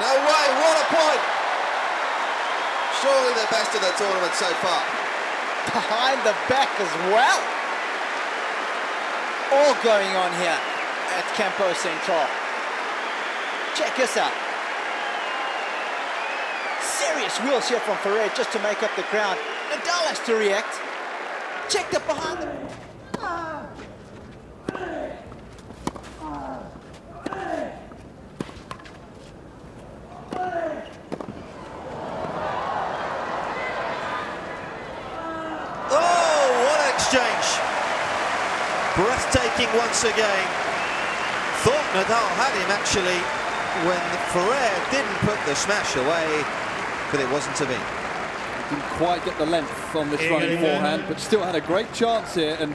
No way, what a point! Surely the best of the tournament so far. Behind the back as well. All going on here at Campo Central. Check this out. Serious wheels here from Ferrer just to make up the ground. Nadal has to react. Checked up behind the... Breathtaking once again. Thought Nadal had him actually when Ferrer didn't put the smash away, but it wasn't to be. He didn't quite get the length on this running forehand, but still had a great chance here and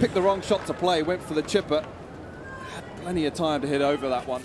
picked the wrong shot to play, went for the chipper. Had plenty of time to hit over that one.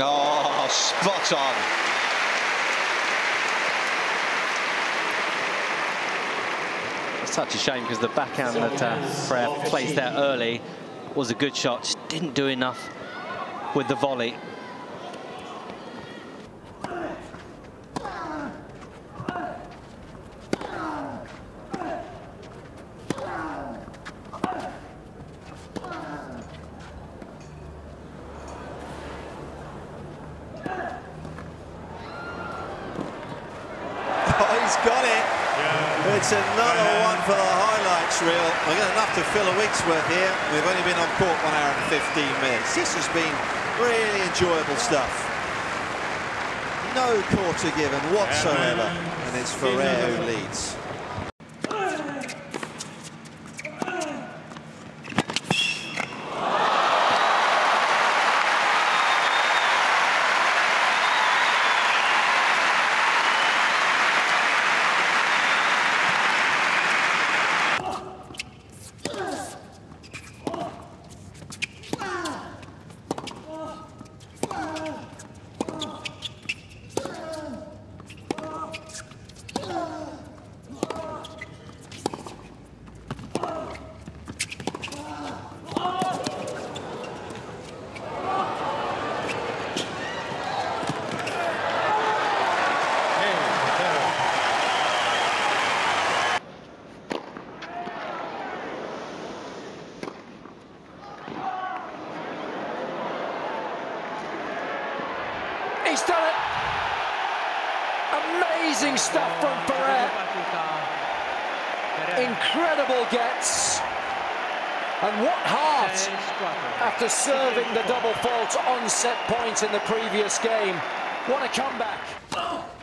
Oh, spot on. It's such a shame because the backhand that Ferrer placed there early was a good shot. Just didn't do enough with the volley. Got it. Yeah. It's another one for the highlights reel. We've got enough to fill a week's worth here. We've only been on court 1 hour and 15 minutes. This has been really enjoyable stuff. No quarter given whatsoever, and it's Ferrer who leads. He's done it. Amazing stuff from Ferrer. Incredible gets. And what heart after serving the double fault on set point in the previous game. What a comeback.